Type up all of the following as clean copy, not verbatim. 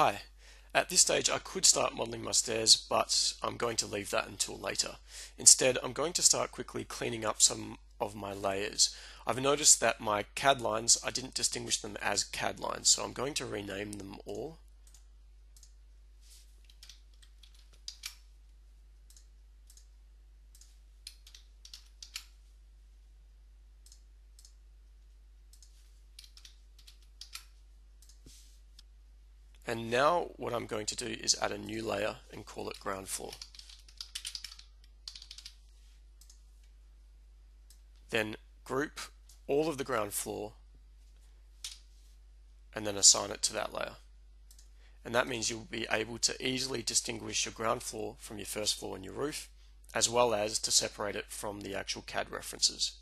Hi, at this stage I could start modeling my stairs, but I'm going to leave that until later. Instead, I'm going to start quickly cleaning up some of my layers. I've noticed that my CAD lines, I didn't distinguish them as CAD lines, so I'm going to rename them all. And now what I'm going to do is add a new layer and call it ground floor. Then group all of the ground floor and then assign it to that layer. And that means you'll be able to easily distinguish your ground floor from your first floor and your roof, as well as to separate it from the actual CAD references.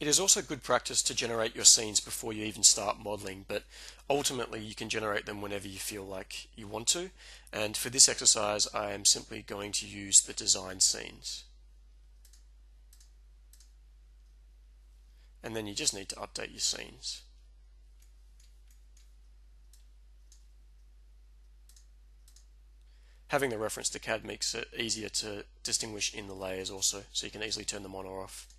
It is also good practice to generate your scenes before you even start modeling, but ultimately you can generate them whenever you feel like you want to, and for this exercise I am simply going to use the design scenes. And then you just need to update your scenes. Having the reference to CAD makes it easier to distinguish in the layers also, so you can easily turn them on or off.